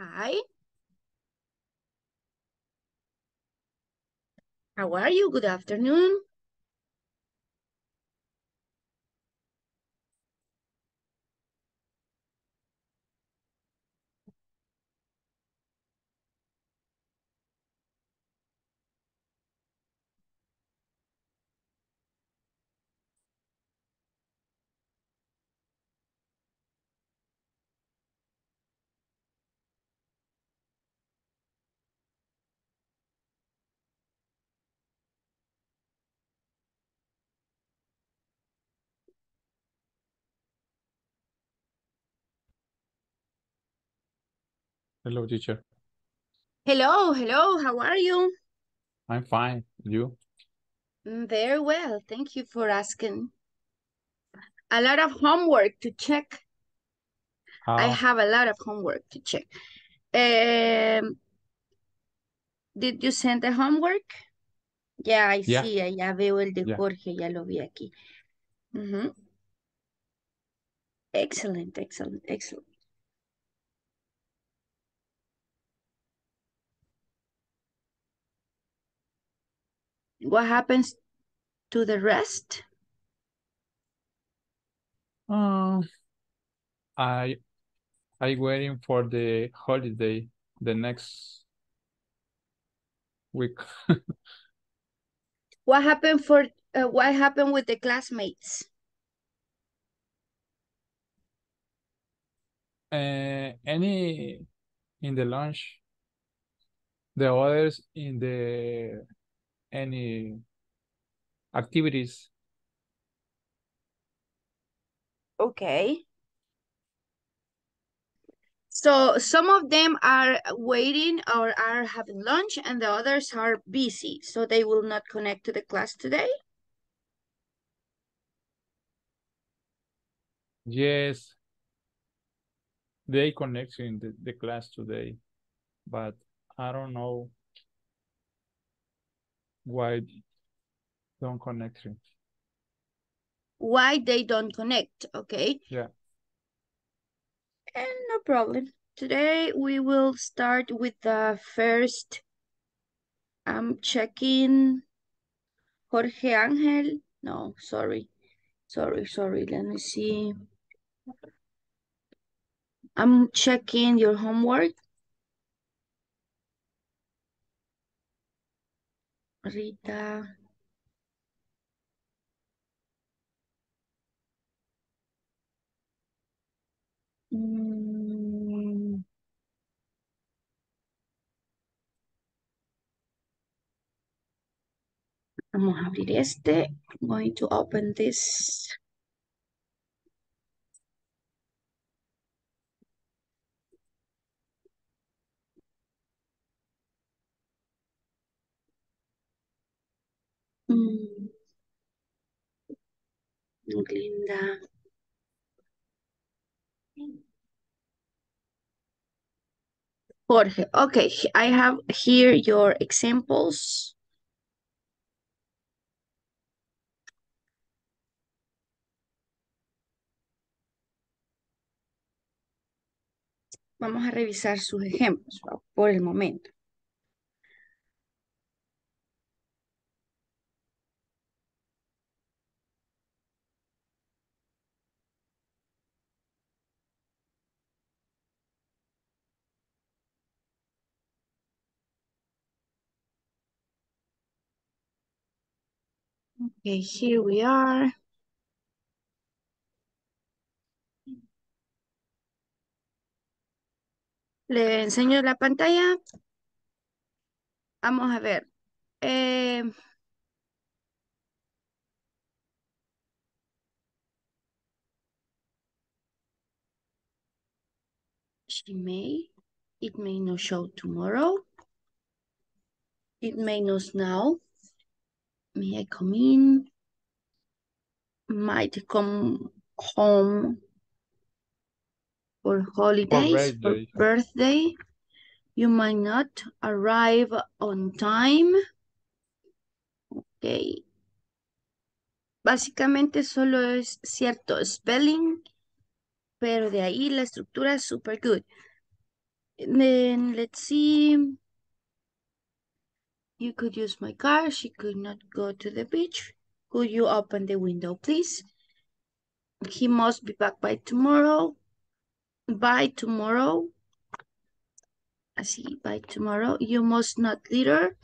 Hi, how are you? Good afternoon. Hello, teacher. Hello, how are you? I'm fine. You? Very well, thank you for asking. A lot of homework to check. I How? have a lot of homework to check. Um, Did you send the homework? Yeah, I Yeah, sí, ya veo el de yeah. Jorge, ya lo vi aquí. Ujú. Excellent. What happens to the rest? Uh, I I waiting for the holiday the next week. What happened with the classmates? Any in the lunch, the others in the any activities. Okay. So some of them are waiting or are having lunch and the others are busy. So they will not connect to the class today. Yes, they connect in the class today, but I don't know why don't connect. Why they don't connect, okay? Yeah. And no problem. Today we will start with the first, I'm checking Jorge Angel. No, sorry. Let me see. I'm checking your homework. Rita. Mm, Vamos a abrir este. I'm going to open this. Mm, Linda. Jorge, okay, I have here your examples. Vamos a revisar sus ejemplos por el momento. Okay, here we are. Le enseño la pantalla. Vamos a ver. Eh, It may not show tomorrow. It may not snow. May I come in? Might come home for For holidays, for birthday. birthday. You might not arrive on time. Okay. Básicamente solo es cierto spelling, pero de ahí la estructura es super good. And then let's see. You could use my car. She could not go to the beach. Could you open the window, please? He must be back by tomorrow. By tomorrow. Así, by tomorrow. You must not litter.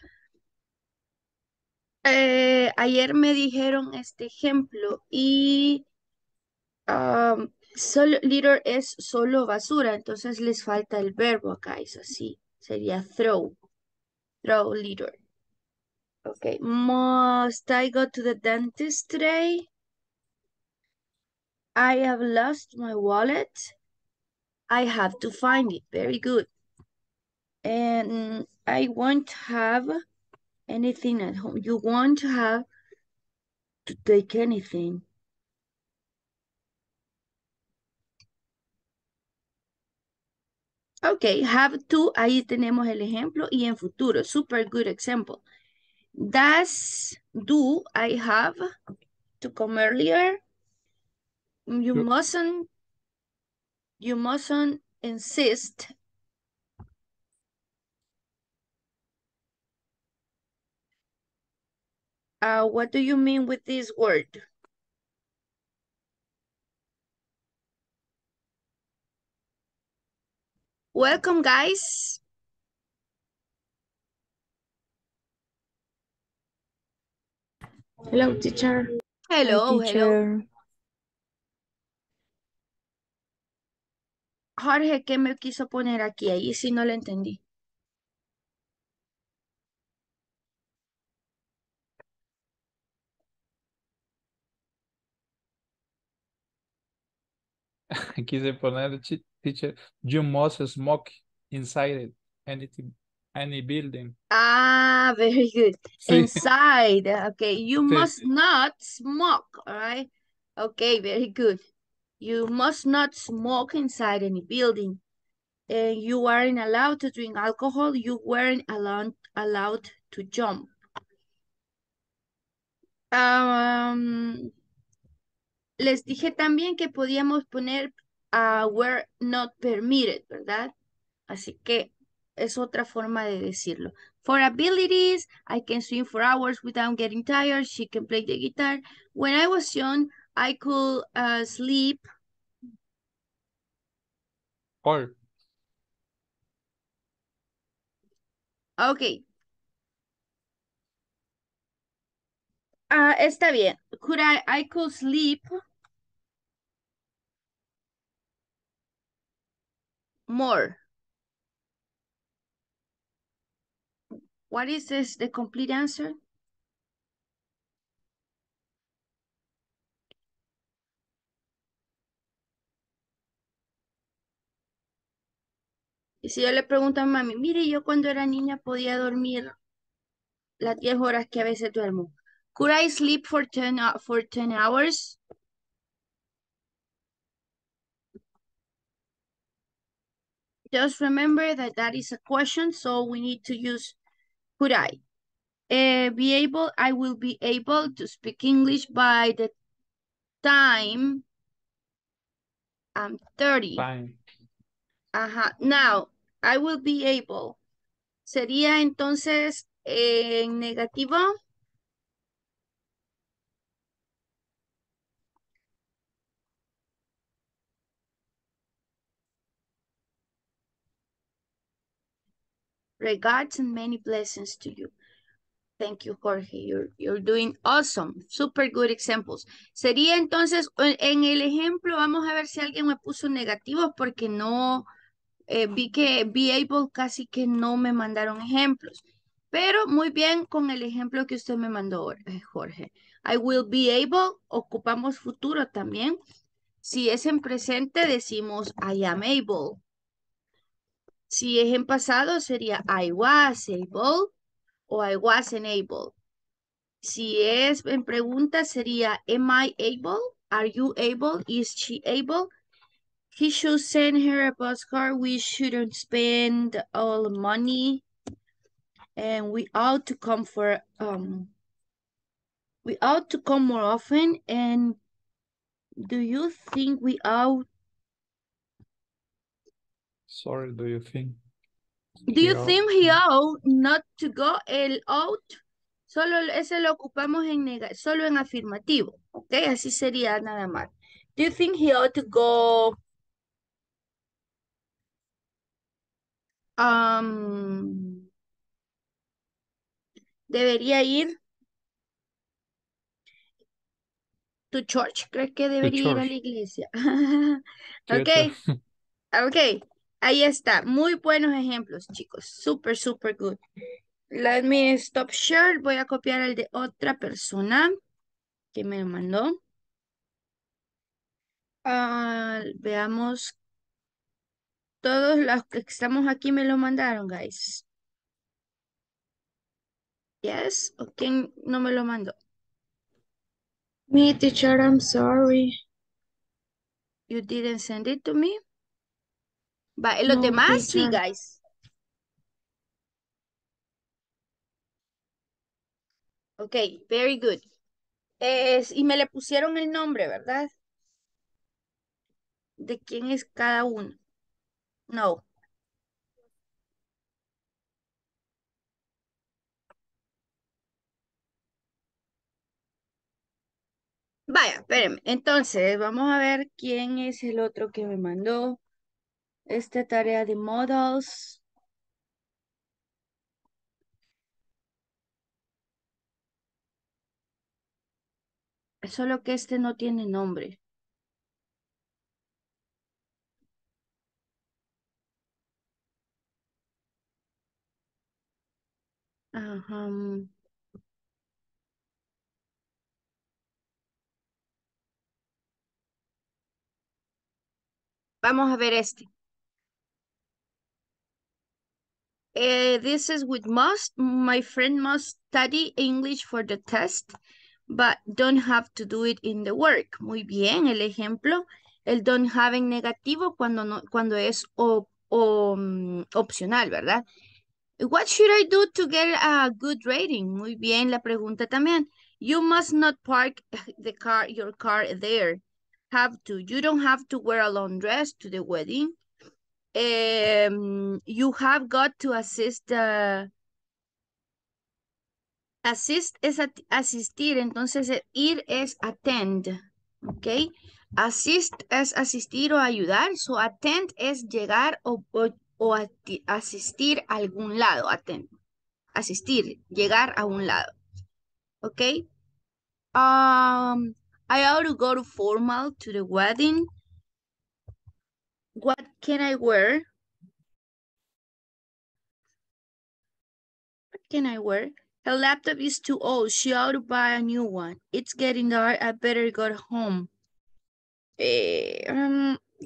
Ayer me dijeron este ejemplo y solo, litter es solo basura, entonces les falta el verbo acá, es así, sería throw, throw litter. Okay, must I go to the dentist today? I have lost my wallet. I have to find it, very good. And I won't have anything at home. You won't have to take anything. Okay, have to, ahí tenemos el ejemplo y en futuro, super good example. Does, do, I have to come earlier. You mustn't insist. What do you mean with this word? Welcome, guys. Hello, teacher. Hello, hi, teacher. Hello. Jorge, ¿qué me quiso poner aquí? Ahí sí no lo entendí. Quise poner, teacher, you must smoke inside anything, any building. Ah, very good. Sí. Inside, okay. You sí. Must not smoke, all right? Okay, very good. You must not smoke inside any building. You aren't allowed to drink alcohol. You weren't allowed to jump. Les dije también que podíamos poner were not permitted, ¿verdad? Así que es otra forma de decirlo. For abilities, I can swim for hours without getting tired. She can play the guitar. When I was young, I could sleep. All. Okay. Está bien. Could I could sleep. More. What is this, the complete answer? Y si yo le pregunto a mami, mire, yo cuando era niña podía dormir las 10 horas que a veces duermo. Could I sleep for 10 hours? Just remember that that is a question, so we need to use could I. Be able, I will be able to speak English by the time I'm 30. Fine. Ajá. Now, I will be able. Sería entonces en negativo. Regards and many blessings to you. Thank you, Jorge. You're doing awesome. Super good examples. Sería entonces, en el ejemplo, vamos a ver si alguien me puso negativos porque no, vi que be able casi que no me mandaron ejemplos. Pero muy bien con el ejemplo que usted me mandó, Jorge. I will be able, ocupamos futuro también. Si es en presente, decimos I am able. Si es en pasado, sería I was able o I wasn't able. Si es en pregunta, sería am I able? Are you able? Is she able? He should send her a postcard. We shouldn't spend all the money. And we ought to come for we ought to come more often. And do you think we ought? Sorry, do you think? Do you think he ought not to go? El ought, solo ese lo ocupamos en solo en afirmativo. Ok, así sería nada más. Do you think he ought to go? Debería ir to church. ¿Crees que debería ir a la iglesia? Ok. Ok. Ahí está. Muy buenos ejemplos, chicos. Super, super good. Let me stop share. Voy a copiar el de otra persona que me mandó. Veamos. Todos los que estamos aquí me lo mandaron, guys. Yes. ¿O quién no me lo mandó? Me, teacher, I'm sorry. You didn't send it to me? But los demás, sí, guys. Ok, very good. Y me le pusieron el nombre, ¿verdad? ¿De quién es cada uno? No. Vaya, espérenme. Entonces, vamos a ver quién es el otro que me mandó esta tarea de models. Solo que este no tiene nombre. Ajá. Vamos a ver este. This is with must. My friend must study English for the test, but don't have to do it in the work. Muy bien, el ejemplo. El don't have en negativo cuando, no, cuando es opcional, ¿verdad? What should I do to get a good rating? Muy bien, la pregunta también. You must not park the car, your car there. Have to. You don't have to wear a long dress to the wedding. You have got to assist. Assist es asistir, entonces ir es attend, ¿ok? Assist es asistir o ayudar, so attend es llegar o asistir a algún lado, attend, asistir, llegar a un lado, ¿ok? I ought to go to formal to the wedding. What can I wear? What can I wear? Her laptop is too old. She ought to buy a new one. It's getting dark. I better go home. You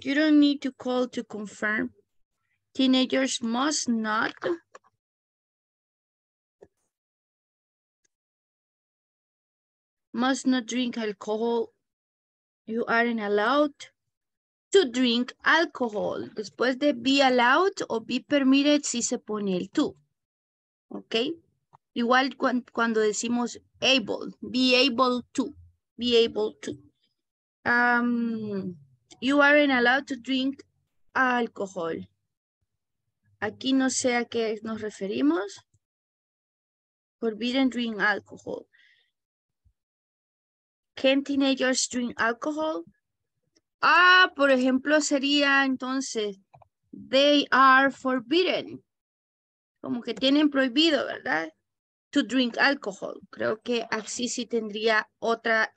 don't need to call to confirm. Teenagers must not. Must not drink alcohol. You aren't allowed to drink alcohol. Después de be allowed o be permitted, sí se pone el to. ¿Ok? Igual cuando decimos able. Be able to. Be able to. You aren't allowed to drink alcohol. Aquí no sé a qué nos referimos. Forbidden drink alcohol. Can teenagers drink alcohol? Por ejemplo, sería entonces, they are forbidden. Como que tienen prohibido, ¿verdad? To drink alcohol. Creo que así sí tendría otra.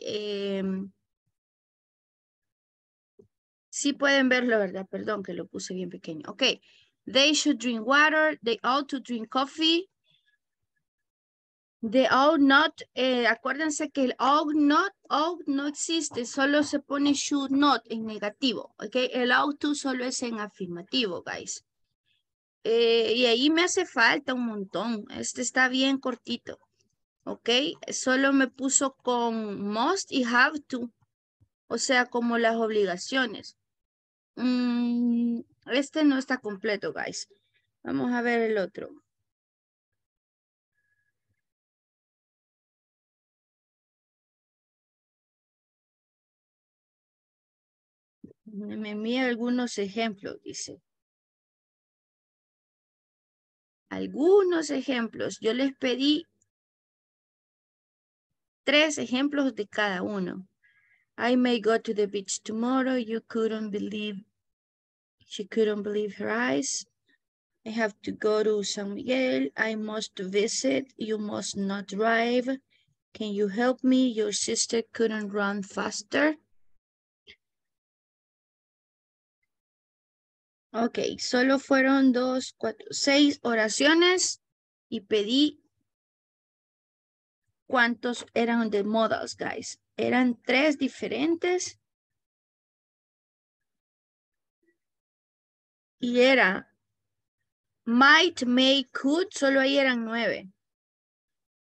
Sí pueden verlo, ¿verdad? Perdón que lo puse bien pequeño. Ok. They should drink water. They ought to drink coffee. They ought not. Acuérdense que el ought no existe. Solo se pone should not en negativo. Ok. El ought to solo es en afirmativo, guys. Y ahí me hace falta un montón. Este está bien cortito. Ok. Solo me puso con must y have to. O sea, como las obligaciones. Este no está completo, guys. Vamos a ver el otro. Me envía algunos ejemplos, dice. algunos ejemplos. Yo les pedí 3 ejemplos de cada uno. I may go to the beach tomorrow. You couldn't believe, she couldn't believe her eyes. I have to go to San Miguel. I must visit. You must not drive. Can you help me? Your sister couldn't run faster. Ok, solo fueron 2, 4, 6 oraciones y pedí cuántos eran de modals, guys. Eran 3 diferentes. Y era might, may, could, solo ahí eran 9.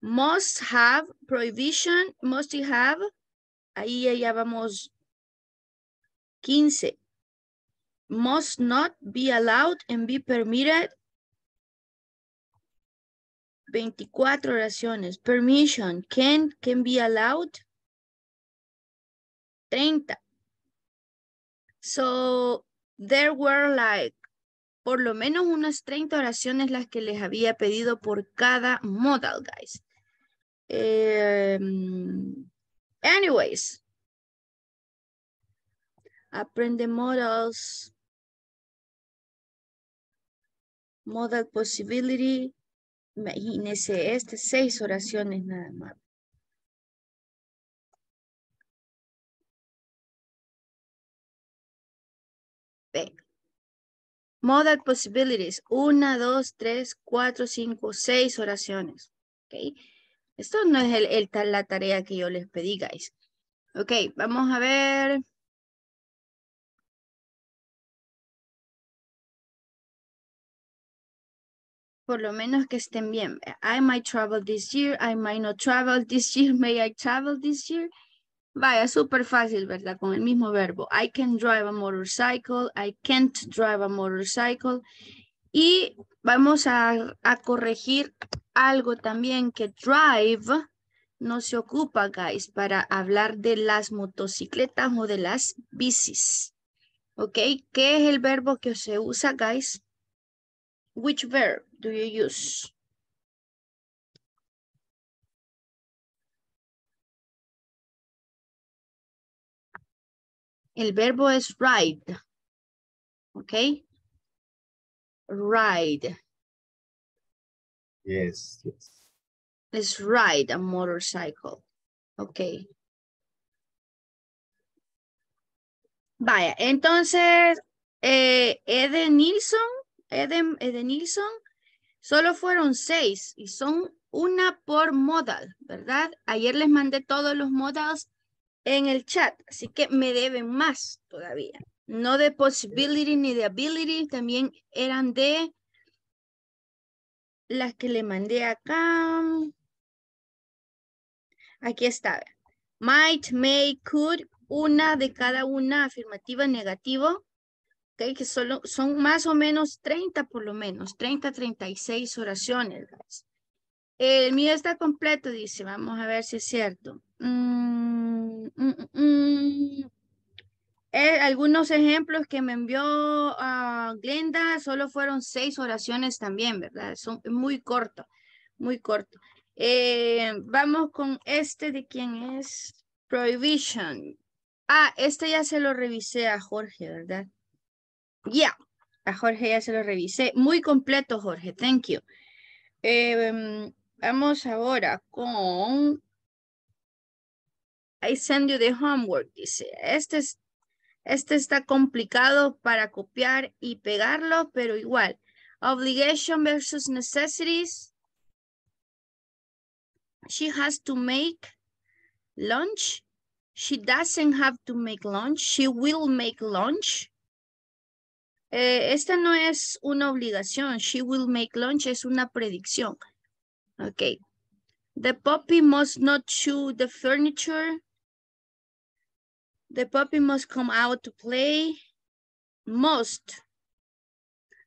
Must have, prohibition, must have, ahí ya vamos 15. Must not, be allowed, and be permitted, 24 oraciones. Permission, can be allowed, 30. So, there were like, por lo menos unas 30 oraciones las que les había pedido por cada modal, guys. Anyways. Aprende modals. Modal possibility. Imagínense, 6 oraciones nada más. Venga. Modal possibilities, 1, 2, 3, 4, 5, 6 oraciones. Okay. Esto no es la tarea que yo les pedí, guys. Ok, vamos a ver. Por lo menos que estén bien. I might travel this year, I might not travel this year, may I travel this year? Vaya, súper fácil, ¿verdad? Con el mismo verbo. I can drive a motorcycle. I can't drive a motorcycle. Y vamos a corregir algo también, que drive no se ocupa, guys, para hablar de las motocicletas o de las bicis. ¿Ok? ¿Qué es el verbo que se usa, guys? Which verb do you use? El verbo es ride, ¿ok? Ride. Yes, yes. Let's ride a motorcycle, ¿ok? Vaya, entonces, Eden Nilsson, solo fueron 6 y son 1 por modal, ¿verdad? Ayer les mandé todos los modals en el chat, así que me deben más todavía. No de possibility ni de ability, también eran de las que le mandé acá. Aquí está. Might, may, could, 1 de cada una, afirmativa, negativo. Okay, que solo son más o menos 30 por lo menos, 30, 36 oraciones. El mío está completo, dice, vamos a ver si es cierto. Algunos ejemplos que me envió Glenda solo fueron 6 oraciones también, ¿verdad? Son muy corto, muy corto. Vamos con este, ¿de quién es? Prohibition. Ah, este ya se lo revisé a Jorge, ¿verdad? Yeah, a Jorge ya se lo revisé. Muy completo, Jorge, thank you. Vamos ahora con... I send you the homework, dice. Este está complicado para copiar y pegarlo, pero igual. Obligation versus necessities. She has to make lunch. She doesn't have to make lunch. She will make lunch. Esta no es una obligación. She will make lunch es una predicción. Ok. The puppy must not chew the furniture. The puppy must come out to play. Must.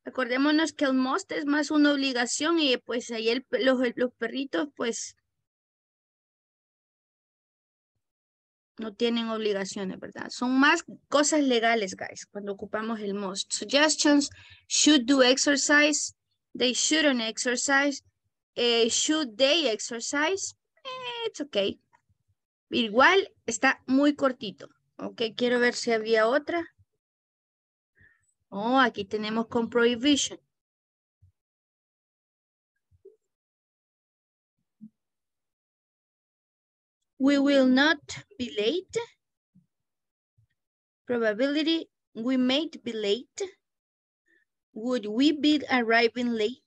Acordémonos que el must es más una obligación y pues ahí los perritos pues no tienen obligaciones, ¿verdad? Son más cosas legales, guys, cuando ocupamos el must. Suggestions, should do exercise, They shouldn't exercise. Should they exercise? It's okay. Igual está muy cortito. Ok, quiero ver si había otra. Oh, aquí tenemos con prohibition. We will not be late. Probability, we might be late. Would we be arriving late?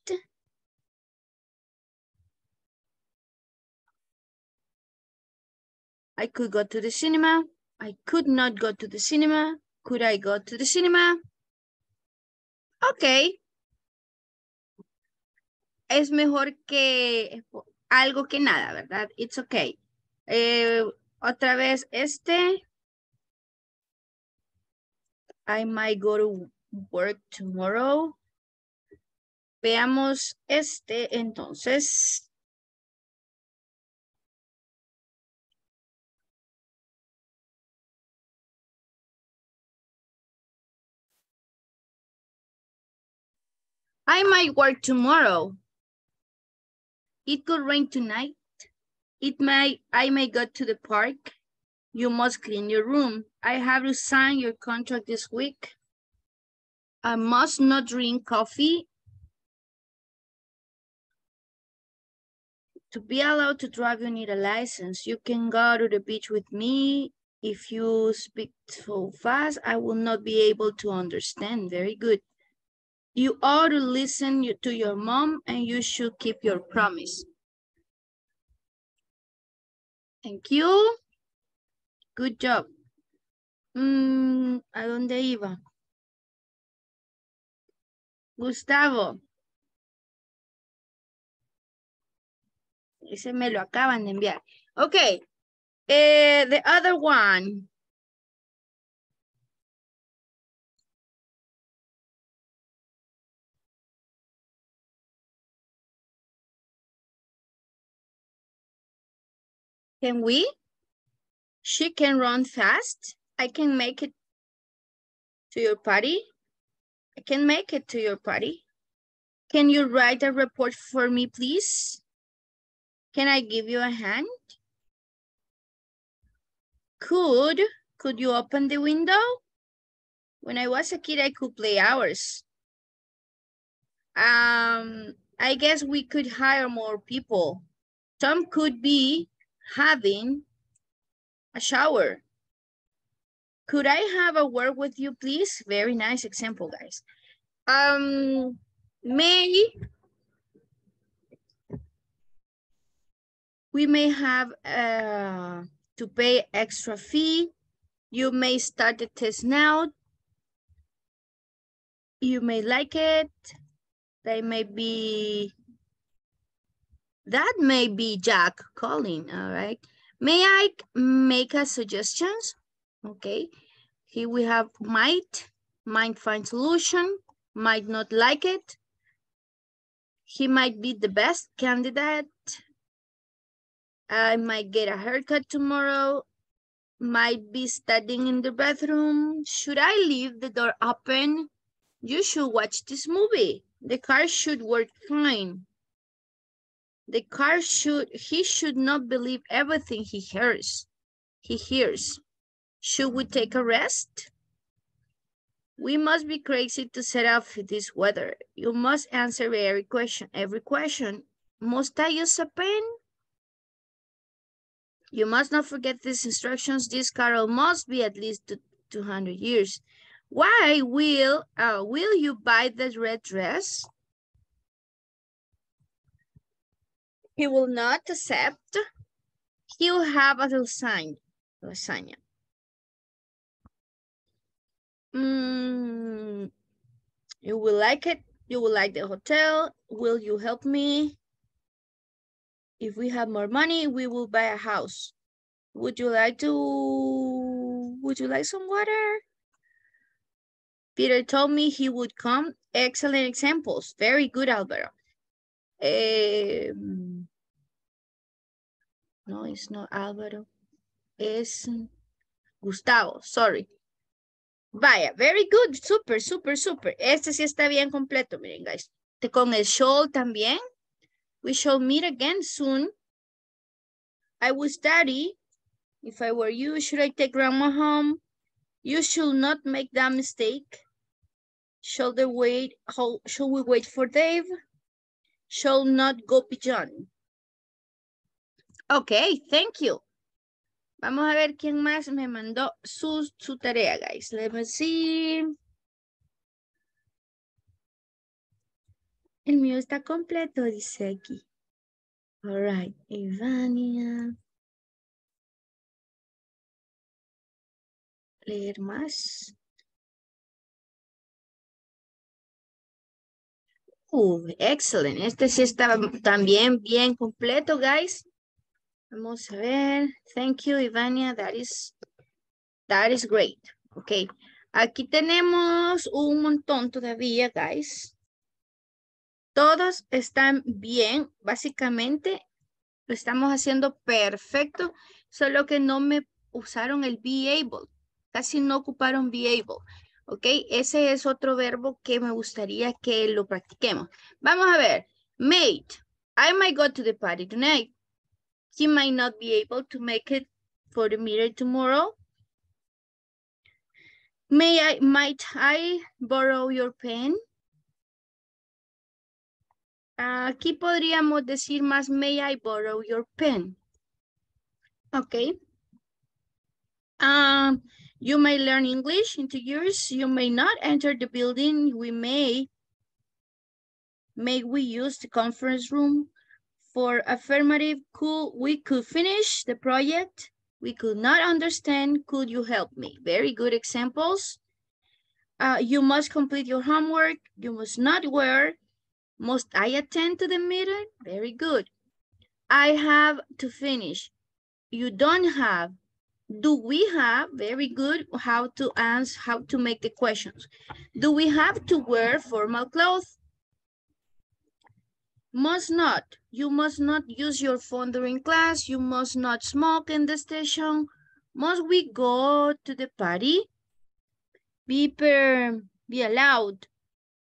I could go to the cinema. I could not go to the cinema. Could I go to the cinema? Okay. Es mejor que algo que nada, ¿verdad? It's okay. Otra vez este. I might go to work tomorrow. Veamos este entonces. I might work tomorrow. It could rain tonight. I may go to the park. You must clean your room. I have to sign your contract this week. I must not drink coffee. To be allowed to drive, you need a license. You can go to the beach with me. If you speak so fast, I will not be able to understand. Very good. You ought to listen to your mom and you should keep your promise. Thank you. Good job. ¿A dónde iba? Gustavo. Ese me lo acaban de enviar. Okay. The other one. Can we? She can run fast. I can make it to your party. I can make it to your party. Can you write a report for me, please? Can I give you a hand? Could you open the window? When I was a kid, I could play hours. I guess we could hire more people. Some could be having a shower. Could I have a word with you, please? Very nice example, guys. We may have to pay extra fee. You may start the test now. You may like it. That may be Jack calling, all right? May I make a suggestions? Okay, here we have might find solution, might not like it. He might be the best candidate. I might get a haircut tomorrow. Might be studying in the bathroom. Should I leave the door open? You should watch this movie. The car should work fine. He should not believe everything he hears. Should we take a rest? We must be crazy to set off this weather. You must answer every question. Must I use a pen? You must not forget these instructions. This carol must be at least 200 years. Why will you buy the red dress? He will not accept. He'll have a lasagna. You will like it. You will like the hotel. Will you help me? If we have more money, we will buy a house. Would you like some water? Peter told me he would come. Excellent examples. Very good, Alvaro. No, it's not Alvaro. It's Gustavo, sorry. Vaya, very good, super. Este sí está bien completo, miren, guys. con el shall también. We shall meet again soon. I will study. If I were you, should I take grandma home? You should not make that mistake. Shall we wait for Dave? Shall not go beyond. Okay, thank you. Vamos a ver quién más me mandó su tarea, guys. Let me see. El mío está completo, dice aquí. All right, Ivania. Leer más. Excellent. Este sí está también bien completo, guys. Vamos a ver. Thank you, Ivania. That is great. Okay. Aquí tenemos un montón todavía, guys. Todos están bien. Básicamente lo estamos haciendo perfecto. Solo que no me usaron el be able. Casi no ocuparon be able. Ok, ese es otro verbo que me gustaría que lo practiquemos. Vamos a ver. Mate, I might go to the party tonight. She might not be able to make it for the meeting tomorrow. Might I borrow your pen? Aquí podríamos decir más, may I borrow your pen? Ok. You may learn English in 2 years. You may not enter the building. May we use the conference room for affirmative? We could finish the project. We could not understand. Could you help me? Very good examples. You must complete your homework. You must not wear. Must I attend to the meeting? Very good. I have to finish. You don't have. Do we have? Very good. How to answer, how to make the questions. Do we have to wear formal clothes? Must not. You must not use your phone during class. You must not smoke in the station. Must we go to the party? Be allowed.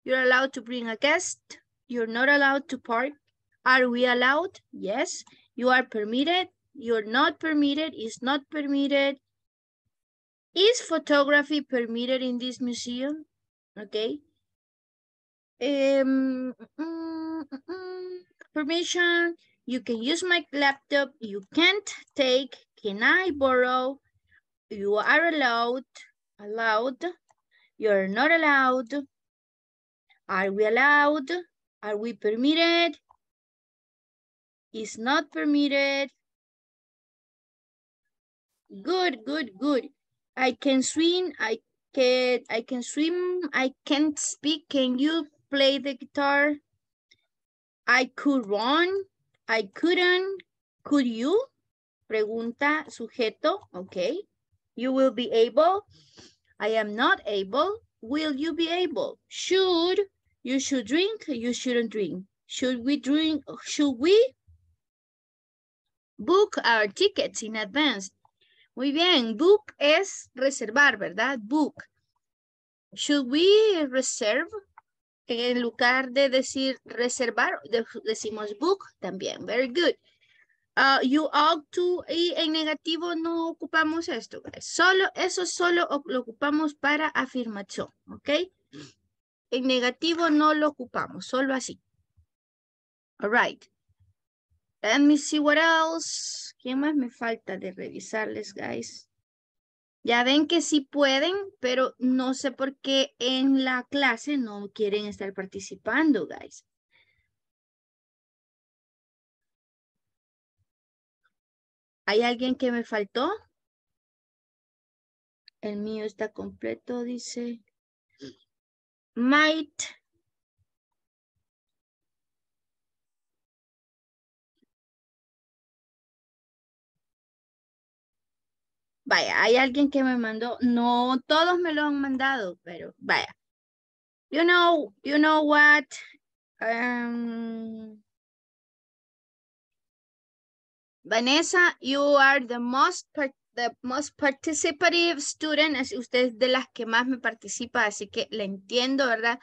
You're allowed to bring a guest. You're not allowed to park. Are we allowed? Yes. You are permitted. You're not permitted, is not permitted. Is photography permitted in this museum? Okay. Permission, you can use my laptop, you can't take, can I borrow? You are allowed, you're not allowed. Are we allowed? Are we permitted? Is not permitted. Good, good, good. I can swim, I can swim, I can't speak. Can you play the guitar? I could run, I couldn't. Could you? Pregunta, sujeto, okay. You will be able. I am not able. Will you be able? Should, you should drink, you shouldn't drink. Should we drink, should we? Book our tickets in advance. Muy bien, book es reservar, ¿verdad? Book. Should we reserve? En lugar de decir reservar, decimos book también. Very good. You ought to, y en negativo no ocupamos esto. Eso solo lo ocupamos para afirmación, ¿ok? En negativo no lo ocupamos, solo así. All right. Let me see what else. ¿Qué más me falta de revisarles, guys? Ya ven que sí pueden, pero no sé por qué en la clase no quieren estar participando, guys. ¿Hay alguien que me faltó? El mío está completo, dice. Might. Vaya, hay alguien que me mandó. No, todos me lo han mandado, pero vaya. You know what? Vanessa, you are the most participative student. Usted es de las que más me participa, así que la entiendo, ¿verdad?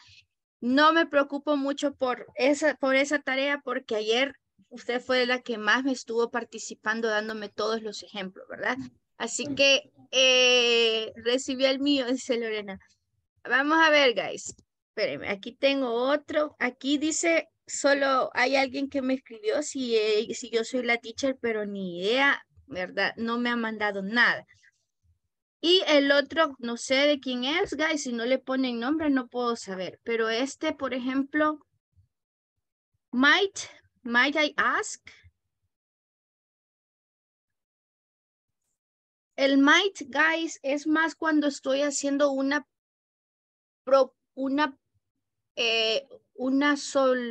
No me preocupo mucho por esa tarea porque ayer usted fue la que más me estuvo participando dándome todos los ejemplos, ¿verdad? Así que recibí el mío, dice Lorena. Vamos a ver, guys. Espérenme, aquí tengo otro. Aquí dice, solo hay alguien que me escribió si yo soy la teacher, pero ni idea, ¿verdad? No me ha mandado nada. Y el otro, no sé de quién es, guys, si no le ponen nombre no puedo saber. Pero este, por ejemplo, might I ask? El might, guys, es más cuando estoy haciendo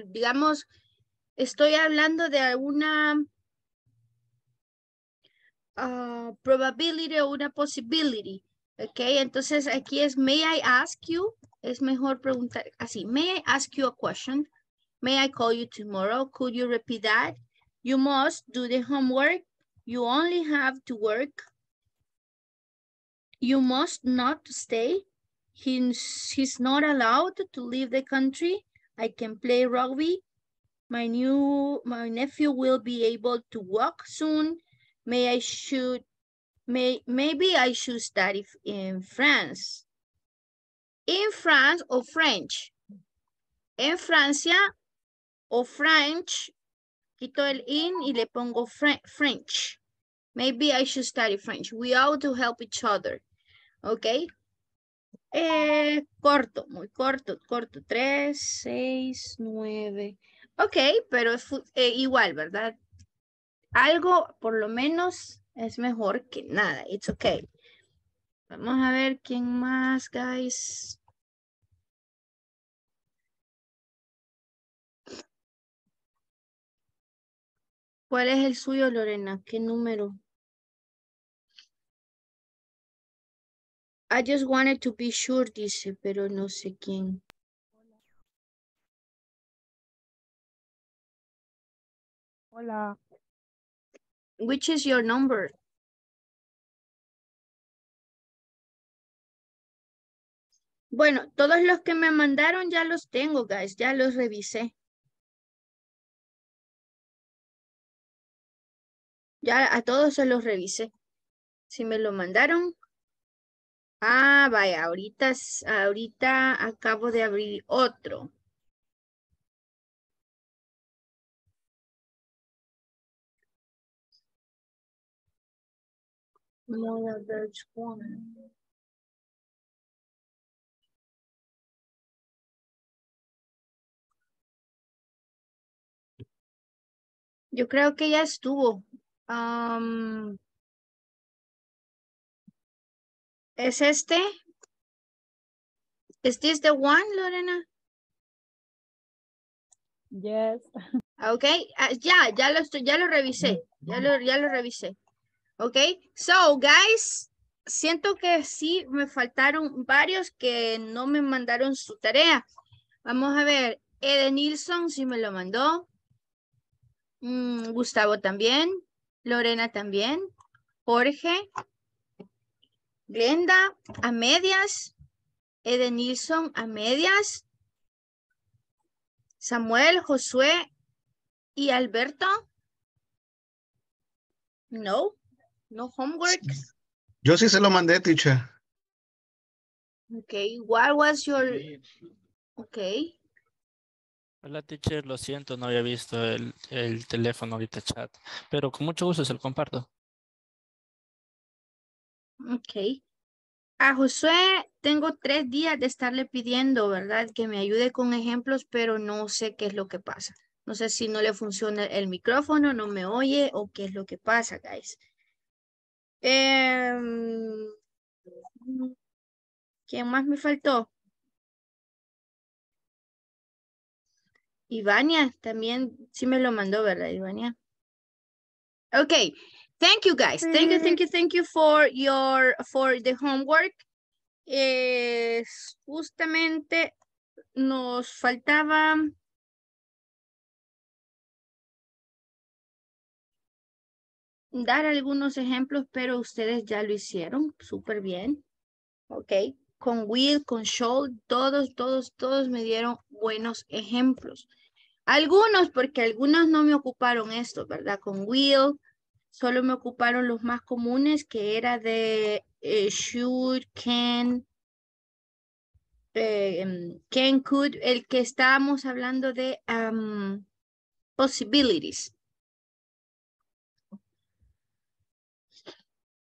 digamos, estoy hablando de alguna... probability o una possibility, ok, entonces aquí es may I ask you, es mejor preguntar así, may I ask you a question, may I call you tomorrow, could you repeat that, you must do the homework, you only have to work, you must not stay, he's not allowed to leave the country, I can play rugby, my nephew will be able to walk soon, maybe I should study in France. In France or French. En Francia o French. Quito el in y le pongo French. Maybe I should study French. We ought to help each other. Okay. Corto, muy corto, corto. 3, 6, 9. Okay, pero igual, ¿verdad? Algo, por lo menos, es mejor que nada. It's okay. Vamos a ver quién más, guys. ¿Cuál es el suyo, Lorena? ¿Qué número? I just wanted to be sure, dice, pero no sé quién. Hola. Which is your number? Bueno, todos los que me mandaron ya los tengo, guys. Ya los revisé. Ya a todos se los revisé. Si me lo mandaron. Ah, vaya, ahorita acabo de abrir otro. Yo creo que ya estuvo. ¿Es este? ¿Es this the one, Lorena? Yes. Okay, ya lo revisé. Ya lo revisé. Ok, so guys, siento que sí me faltaron varios que no me mandaron su tarea. Vamos a ver, Edenilson sí me lo mandó. Gustavo también, Lorena también, Jorge, Glenda a medias, Edenilson a medias, Samuel, Josué y Alberto. No. No homework. Yo sí se lo mandé, teacher. Okay, what was your... Okay. Hola, teacher, lo siento, no había visto el teléfono ahorita chat, pero con mucho gusto se lo comparto. Okay. A Josué tengo 3 días de estarle pidiendo, ¿verdad? Que me ayude con ejemplos, pero no sé qué es lo que pasa. No sé si no le funciona el micrófono, no me oye o qué es lo que pasa, guys. ¿Quién más me faltó? Ivania también sí me lo mandó, ¿verdad, Ivania? Okay, thank you guys. Thank you for the homework. Justamente nos faltaba. Dar algunos ejemplos, pero ustedes ya lo hicieron súper bien. Ok, con will, con shall, todos me dieron buenos ejemplos. Algunos, porque algunos no me ocuparon esto, ¿verdad? Con will, solo me ocuparon los más comunes, que era de should, can, could, el que estábamos hablando de possibilities.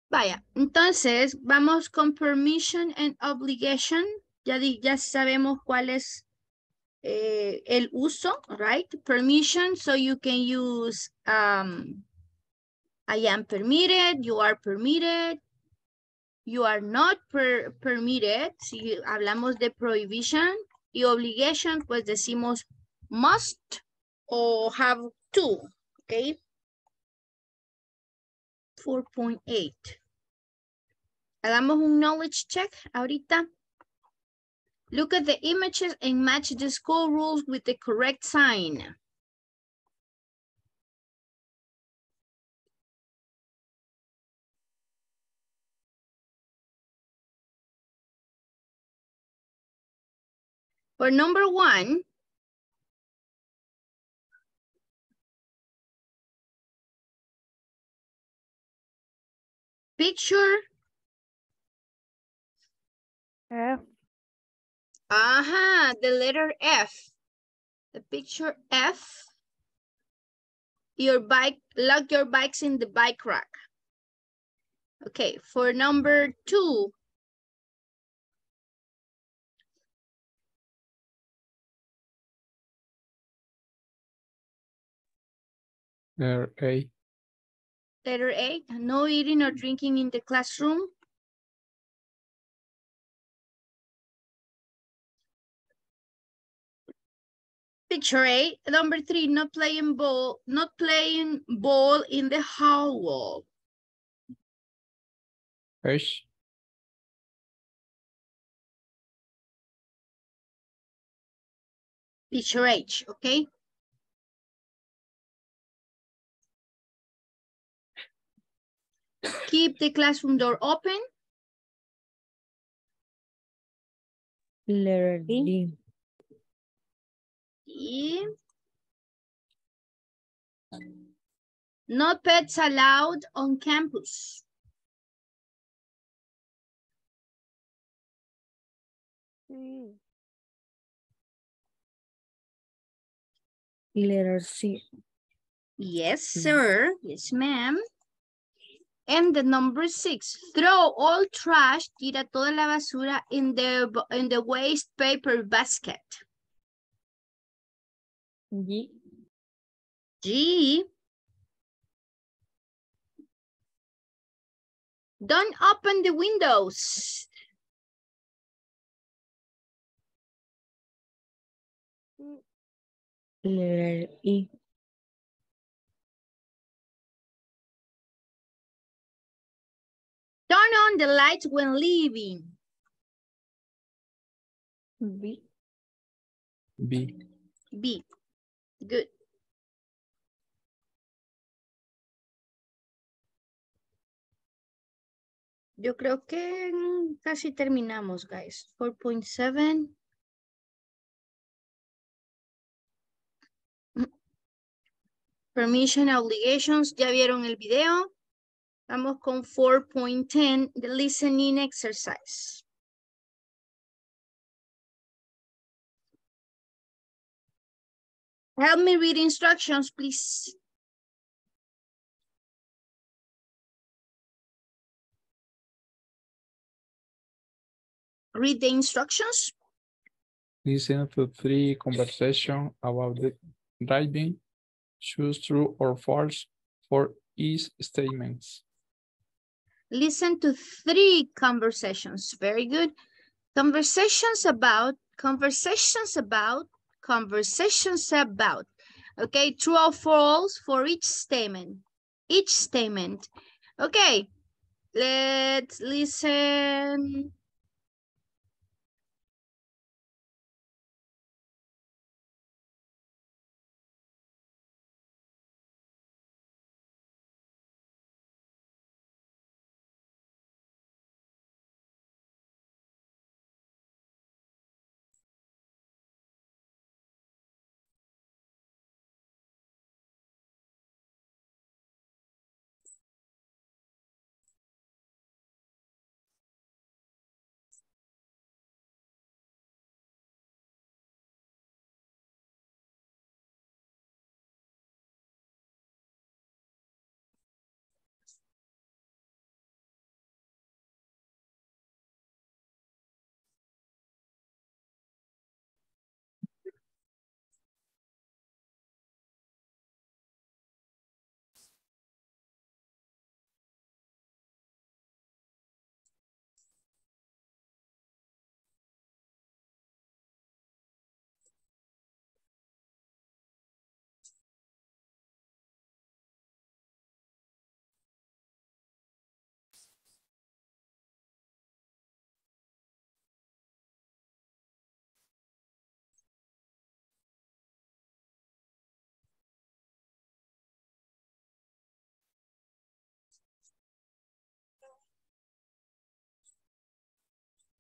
Vaya, entonces vamos con permission and obligation. Ya sabemos cuál es el uso, right? Permission, so you can use I am permitted, you are permitted, you are not permitted. Si hablamos de prohibition y obligation, pues decimos must o have to, okay? 4.8. Hagamos un knowledge check ahorita. Look at the images and match the school rules with the correct sign. For number one, picture. F. Ajá, the letter F. The picture F. Your bike, lock your bikes in the bike rack. Okay, for number two. Letter A. Letter A, no eating or drinking in the classroom. Picture A, number three, not playing ball in the hall. H. Picture H, okay. Keep the classroom door open. Letter D. E. No pets allowed on campus. Letter C. Yes, sir. Yes, ma'am. And the number six. Throw all trash, tira toda la basura in the waste paper basket. G. G. Don't open the windows. Letter E. Turn on the lights when leaving. B. B. B. Good. Yo creo que casi terminamos, guys. 4.7. Permission, obligations. ¿Ya vieron el video? Vamos con 4.10, the listening exercise. Help me read instructions, please. Read the instructions. Listen to three conversations about the driving. Choose true or false for each statements. Listen to three conversations. Very good. Conversations about. Okay, true or false for each statement. Okay, let's listen.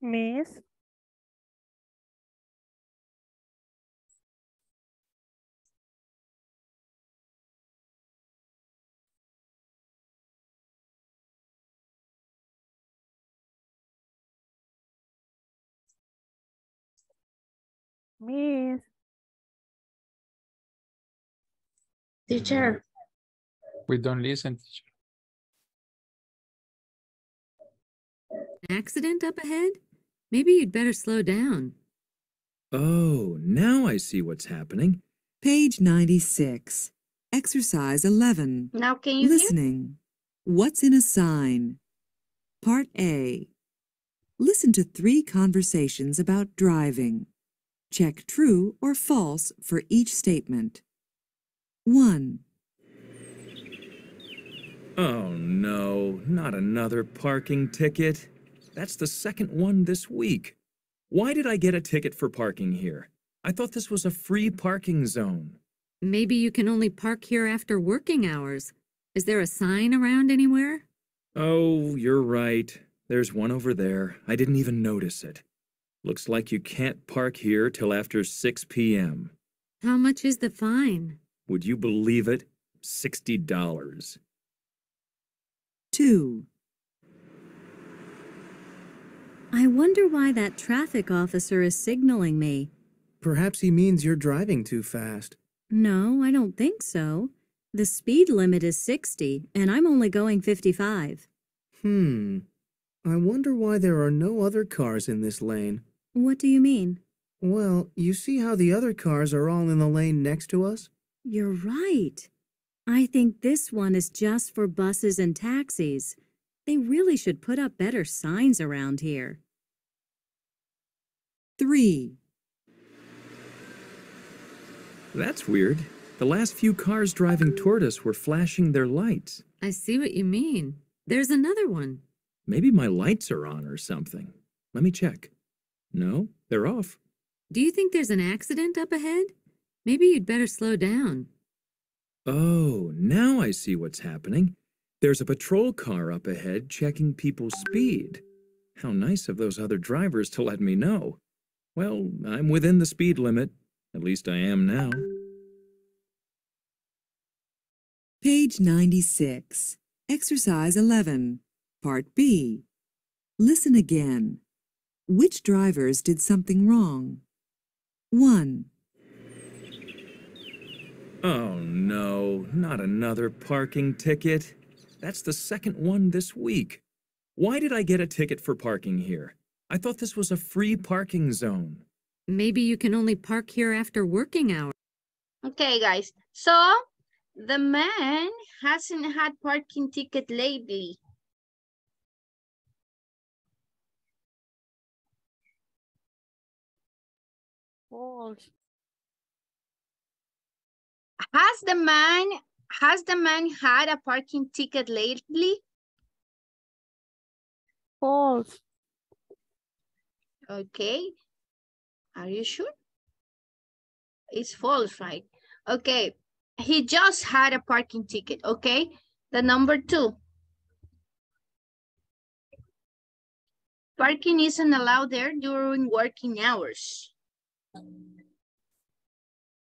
Miss Miss. Teacher. We don't listen, teacher. Accident up ahead? Maybe you'd better slow down. Oh, now I see what's happening. Page 96. Exercise 11. Now can you Listening. Hear? What's in a sign? Part A. Listen to 3 conversations about driving. Check true or false for each statement. 1. Oh no, not another parking ticket. That's the second one this week. Why did I get a ticket for parking here? I thought this was a free parking zone. Maybe you can only park here after working hours. Is there a sign around anywhere? Oh, you're right. There's one over there. I didn't even notice it. Looks like you can't park here till after 6 p.m. How much is the fine? Would you believe it? $60. 2. I wonder why that traffic officer is signaling me. Perhaps he means you're driving too fast. No, I don't think so. The speed limit is 60, and I'm only going 55. I wonder why there are no other cars in this lane. What do you mean? Well, you see how the other cars are all in the lane next to us? You're right. I think this one is just for buses and taxis. They really should put up better signs around here. 3. That's weird. The last few cars driving toward us were flashing their lights. I see what you mean. There's another one. Maybe my lights are on or something. Let me check. No, they're off. Do you think there's an accident up ahead? Maybe you'd better slow down. Oh, now I see what's happening. There's a patrol car up ahead checking people's speed. How nice of those other drivers to let me know. Well, I'm within the speed limit. At least I am now. Page 96. Exercise 11. Part B. Listen again. Which drivers did something wrong? 1. Oh no, not another parking ticket. That's the second one this week. Why did I get a ticket for parking here? I thought this was a free parking zone. Maybe you can only park here after working hours. Okay, guys. So, the man hasn't had parking ticket lately. Has the man had a parking ticket lately? False. Okay. Are you sure? It's false, right? Okay. He just had a parking ticket. Okay. The number 2. Parking isn't allowed there during working hours.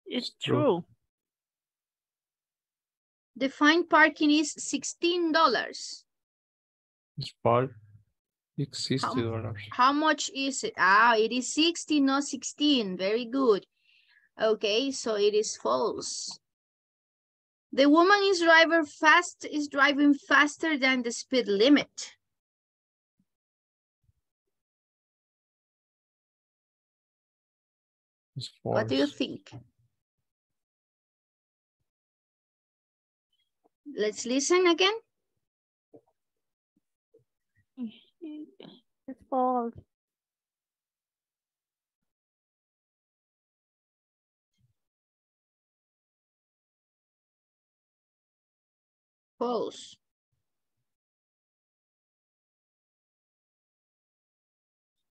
It's true. The fine parking is $16. It's false. It's $60. How much is it? Ah, it is 60, not 16. Very good. Okay, so it is false. The woman is driving faster than the speed limit. What do you think? Let's listen again. It's false. False.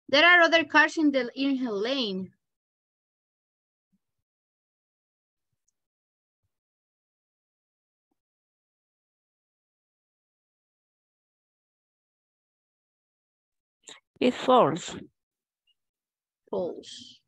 There are other cars in her lane. It's false. False.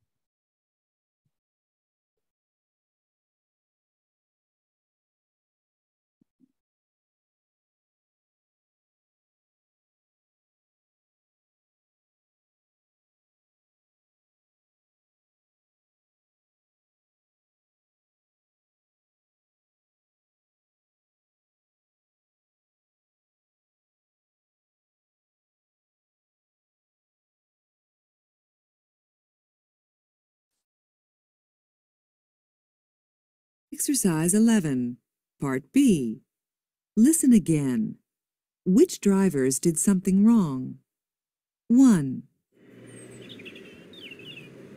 Exercise 11, Part B. Listen again. Which drivers did something wrong? 1.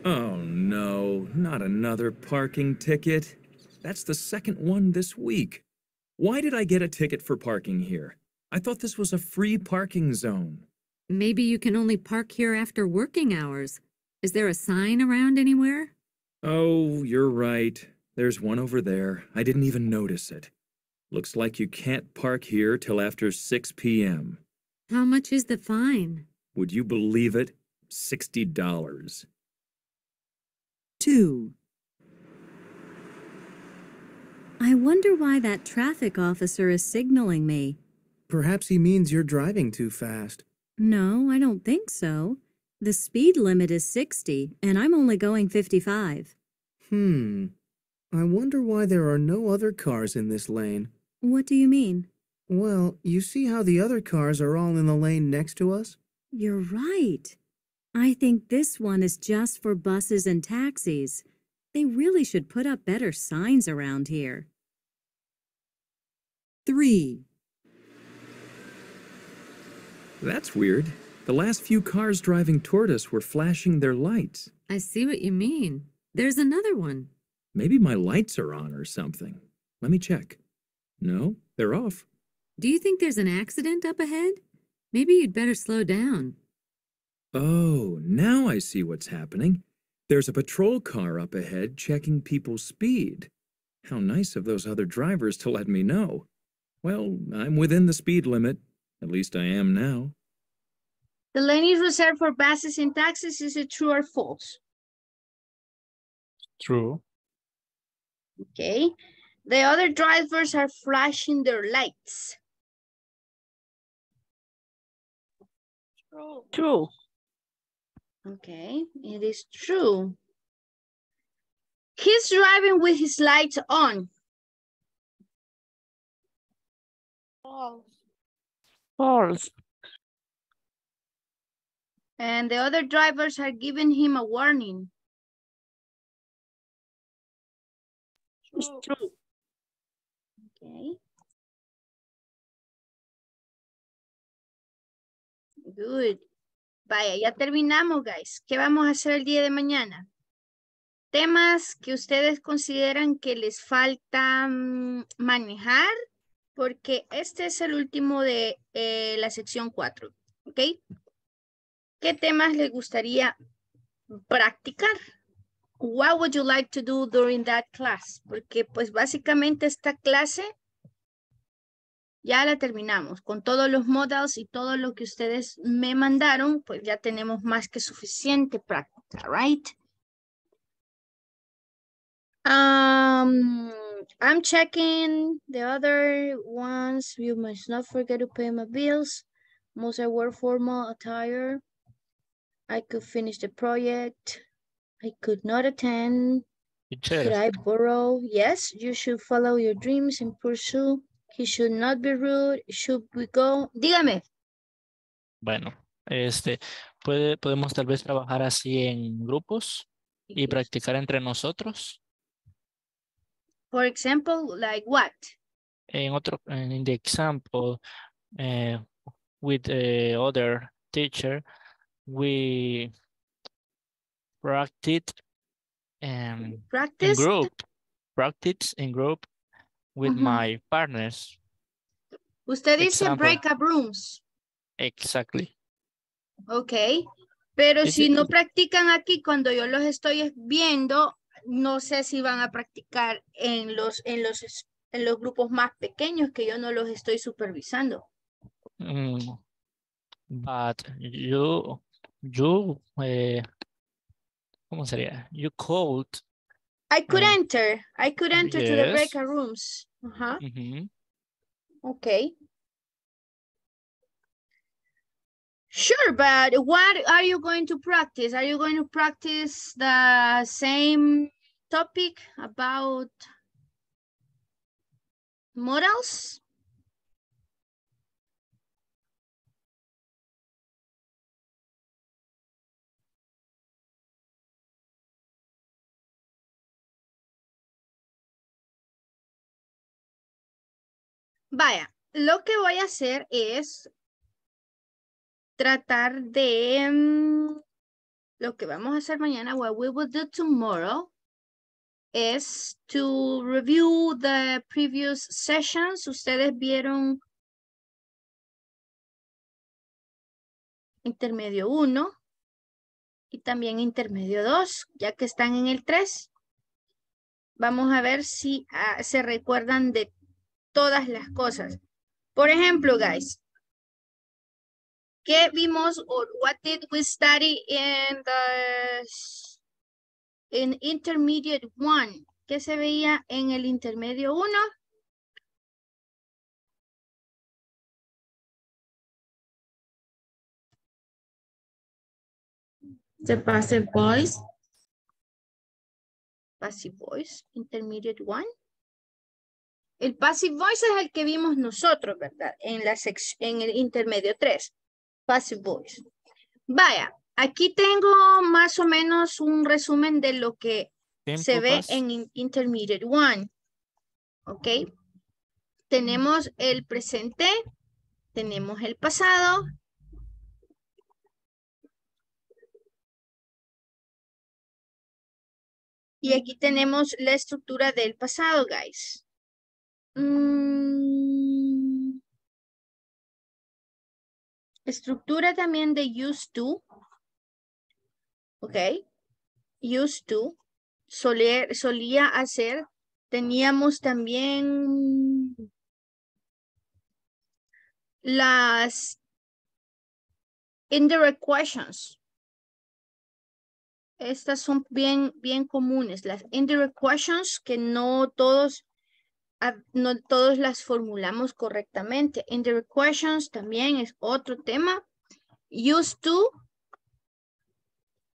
Oh no, not another parking ticket. That's the second one this week. Why did I get a ticket for parking here? I thought this was a free parking zone. Maybe you can only park here after working hours. Is there a sign around anywhere? Oh, you're right. There's one over there. I didn't even notice it. Looks like you can't park here till after 6 p.m. How much is the fine? Would you believe it? $60. 2. I wonder why that traffic officer is signaling me. Perhaps he means you're driving too fast. No, I don't think so. The speed limit is 60, and I'm only going 55. I wonder why there are no other cars in this lane. What do you mean? Well, you see how the other cars are all in the lane next to us? You're right. I think this one is just for buses and taxis. They really should put up better signs around here. 3. That's weird. The last few cars driving toward us were flashing their lights. I see what you mean. There's another one. Maybe my lights are on or something. Let me check. No, they're off. Do you think there's an accident up ahead? Maybe you'd better slow down. Oh, now I see what's happening. There's a patrol car up ahead checking people's speed. How nice of those other drivers to let me know. Well, I'm within the speed limit. At least I am now. The lane is reserved for buses and taxis. Is it true or false? True. Okay, the other drivers are flashing their lights. True. True. Okay, it is true. He's driving with his lights on. False. False. And the other drivers are giving him a warning. It's true. Okay. Good. Vaya, ya terminamos, guys. ¿Qué vamos a hacer el día de mañana? Temas que ustedes consideran que les falta manejar, porque este es el último de la sección 4, ¿ok? ¿Qué temas les gustaría practicar? What would you like to do during that class? Porque pues básicamente esta clase ya la terminamos. Con todos los modals y todo lo que ustedes me mandaron, pues ya tenemos más que suficiente práctica, right? I'm checking the other ones. You must not forget to pay my bills. Must I wear formal attire? I could finish the project. I could not attend. Could I borrow? Yes, you should follow your dreams and pursue. He should not be rude. Should we go? Dígame. Bueno, podemos tal vez trabajar así en grupos y practicar entre nosotros. For example, like what? In the example, with the other teacher, we practice in group with my partners. Usted dice break-up rooms. Exactly. Okay, pero si no practican aquí, cuando yo los estoy viendo, no sé si van a practicar en los grupos más pequeños que yo no los estoy supervisando. But you You, ¿cómo sería? You called. I could enter. I could enter to the breakout rooms. Uh-huh. Okay. Sure, but what are you going to practice? Are you going to practice the same topic about modals? Vaya, lo que voy a hacer es tratar de lo que vamos a hacer mañana, what we will do tomorrow is to review the previous sessions. Ustedes vieron intermedio 1 y también intermedio 2, ya que están en el 3. Vamos a ver si se recuerdan de todas las cosas. Por ejemplo, guys, ¿qué vimos or what did we study in in intermediate 1? ¿Qué se veía en el intermedio 1? The passive voice. Passive voice, intermediate 1. El passive voice es el que vimos nosotros, ¿verdad? En la en el intermedio 3. Passive voice. Vaya, aquí tengo más o menos un resumen de lo que se ve en intermediate 1. Ok. Tenemos el presente, tenemos el pasado. Y aquí tenemos la estructura del pasado, guys. Estructura también de used to. Ok. Used to. Solía hacer. Teníamos también las indirect questions. Estas son bien comunes. Las indirect questions que no todos las formulamos correctamente. Indirect questions también es otro tema. Used to,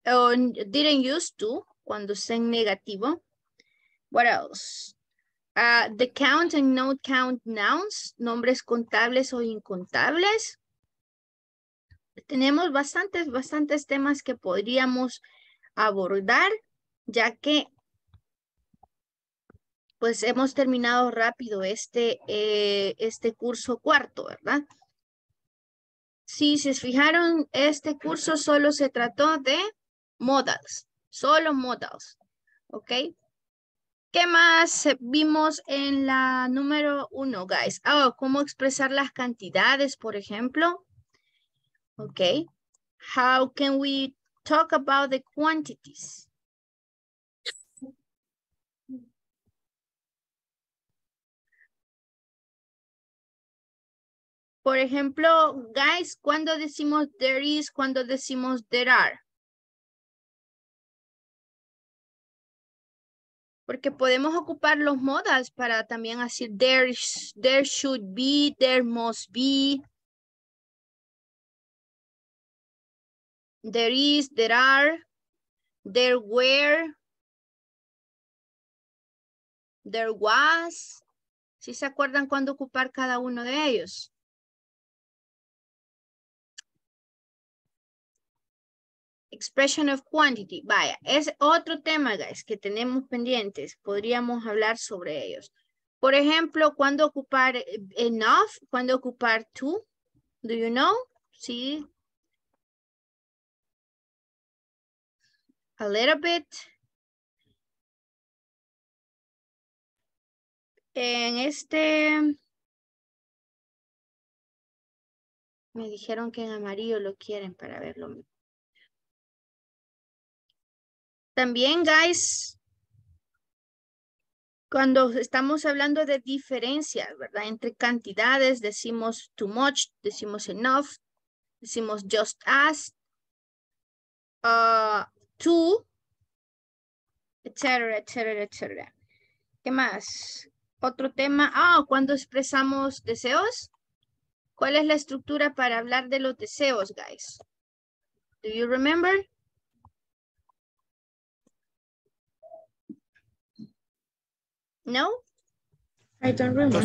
o didn't used to, cuando está en negativo. What else? The count and no count nouns, nombres contables o incontables. Tenemos bastantes temas que podríamos abordar, ya que pues hemos terminado rápido este curso cuarto, ¿verdad? Si se fijaron, este curso solo se trató de modals, solo modals, ¿ok? ¿Qué más vimos en la número 1, guys? Cómo expresar las cantidades, por ejemplo, ¿ok? How can we talk about the quantities? Por ejemplo, guys, ¿cuándo decimos there is? ¿Cuándo decimos there are? Porque podemos ocupar los modals para también decir there is, there should be, there must be. There is, there are, there were, there was. ¿Sí se acuerdan cuándo ocupar cada uno de ellos? Expression of quantity. Vaya, es otro tema, guys, que tenemos pendientes. Podríamos hablar sobre ellos. Por ejemplo, ¿cuándo ocupar enough? ¿Cuándo ocupar too? Do you know? Sí. A little bit. En este... Me dijeron que en amarillo lo quieren para verlo mejor. También, guys, cuando estamos hablando de diferencias, ¿verdad? Entre cantidades, decimos too much, decimos enough, decimos just as. to, etcétera, etcétera, etcétera. ¿Qué más? Otro tema. Cuando expresamos deseos. ¿Cuál es la estructura para hablar de los deseos, guys? Do you remember? No? I don't remember.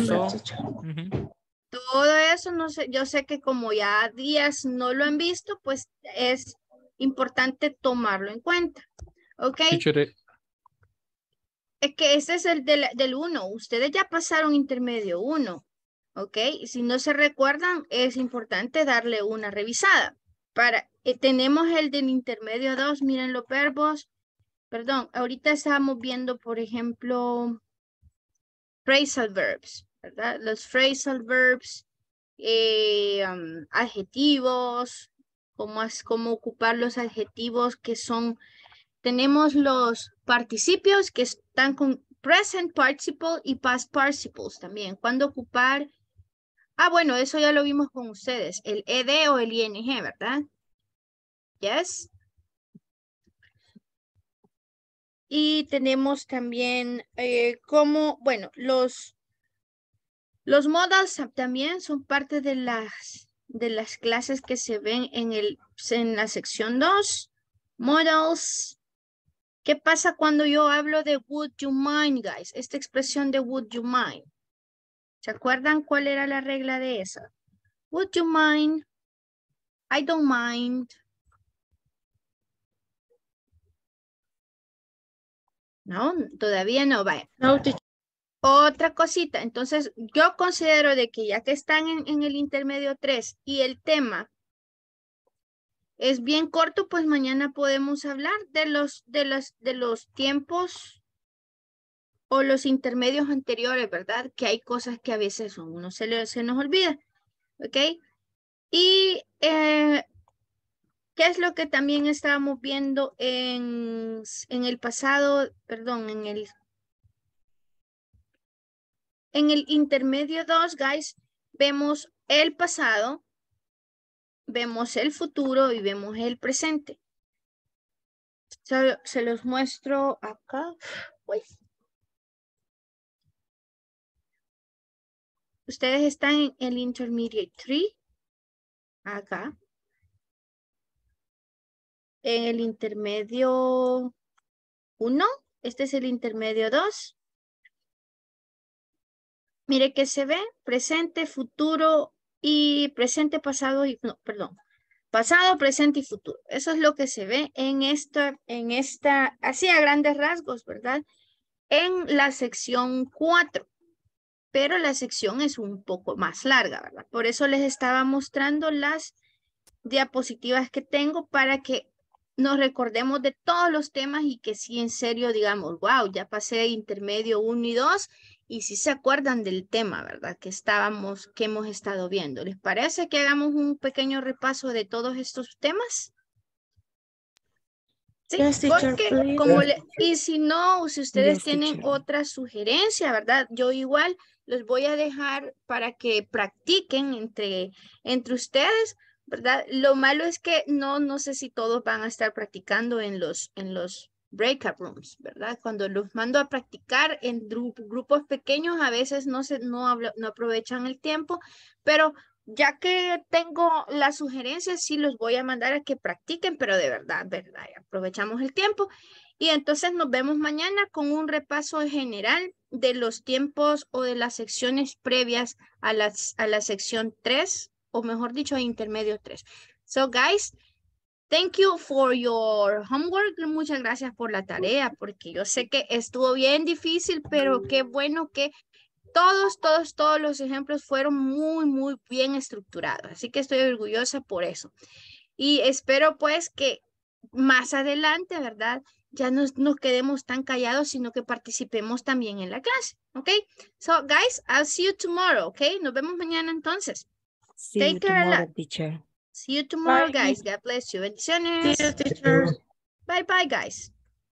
Todo eso, no sé, yo sé que como ya días no lo han visto, pues es importante tomarlo en cuenta. ¿Ok? Es que ese es el del 1. Ustedes ya pasaron intermedio 1. ¿Ok? Si no se recuerdan, es importante darle una revisada. Tenemos el del intermedio 2. Miren los verbos. Perdón, ahorita estamos viendo, por ejemplo, phrasal verbs, ¿verdad? Los phrasal verbs, adjetivos, cómo ocupar los adjetivos que son... Tenemos los participios que están con present participle y past participles también. ¿Cuándo ocupar? Bueno, eso ya lo vimos con ustedes. El ED o el ING, ¿verdad? Yes. Y tenemos también los modals también son parte de las clases que se ven en la sección 2. Modals. ¿Qué pasa cuando yo hablo de would you mind, guys? Esta expresión de would you mind. ¿Se acuerdan cuál era la regla de esa? Would you mind? I don't mind. No, todavía no, vaya. No, otra cosita. Entonces, yo considero de que ya que están en el intermedio 3 y el tema es bien corto, pues mañana podemos hablar de los tiempos o los intermedios anteriores, ¿verdad? Que hay cosas que a veces uno se nos olvida, ¿ok? Y ¿qué es lo que también estábamos viendo en el pasado, perdón, en el intermedio 2, guys? Vemos el pasado, vemos el futuro y vemos el presente. Se los muestro acá. Pues. Ustedes están en el intermediate 3, acá. En el intermedio 1. Este es el intermedio 2. Mire que se ve presente, futuro y presente, pasado y... No, perdón. Pasado, presente y futuro. Eso es lo que se ve en esta así a grandes rasgos, ¿verdad? En la sección 4. Pero la sección es un poco más larga, ¿verdad? Por eso les estaba mostrando las diapositivas que tengo para que nos recordemos de todos los temas y que sí, en serio, digamos, wow, ya pasé intermedio 1 y 2 y sí se acuerdan del tema, ¿verdad? Que hemos estado viendo. ¿Les parece que hagamos un pequeño repaso de todos estos temas? Sí, porque y si no, si ustedes tienen otra sugerencia, ¿verdad? Yo igual los voy a dejar para que practiquen entre ustedes, ¿verdad? Lo malo es que no sé si todos van a estar practicando en los breakout rooms, ¿verdad? Cuando los mando a practicar en grupos pequeños, a veces no aprovechan el tiempo, pero ya que tengo las sugerencias, sí los voy a mandar a que practiquen, pero de verdad, aprovechamos el tiempo. Y entonces nos vemos mañana con un repaso general de los tiempos o de las secciones previas a la sección 3, o mejor dicho, intermedio 3. So, guys, thank you for your homework. Muchas gracias por la tarea, porque yo sé que estuvo bien difícil, pero qué bueno que todos los ejemplos fueron muy, muy bien estructurados. Así que estoy orgullosa por eso. Y espero, pues, que más adelante, ¿verdad? Ya nos quedemos tan callados, sino que participemos también en la clase, ¿ok? So, guys, I'll see you tomorrow, ¿ok? Nos vemos mañana entonces. Take care a lot. See you tomorrow, guys. God bless you. Bendiciones. See you, teacher. Bye, bye, guys.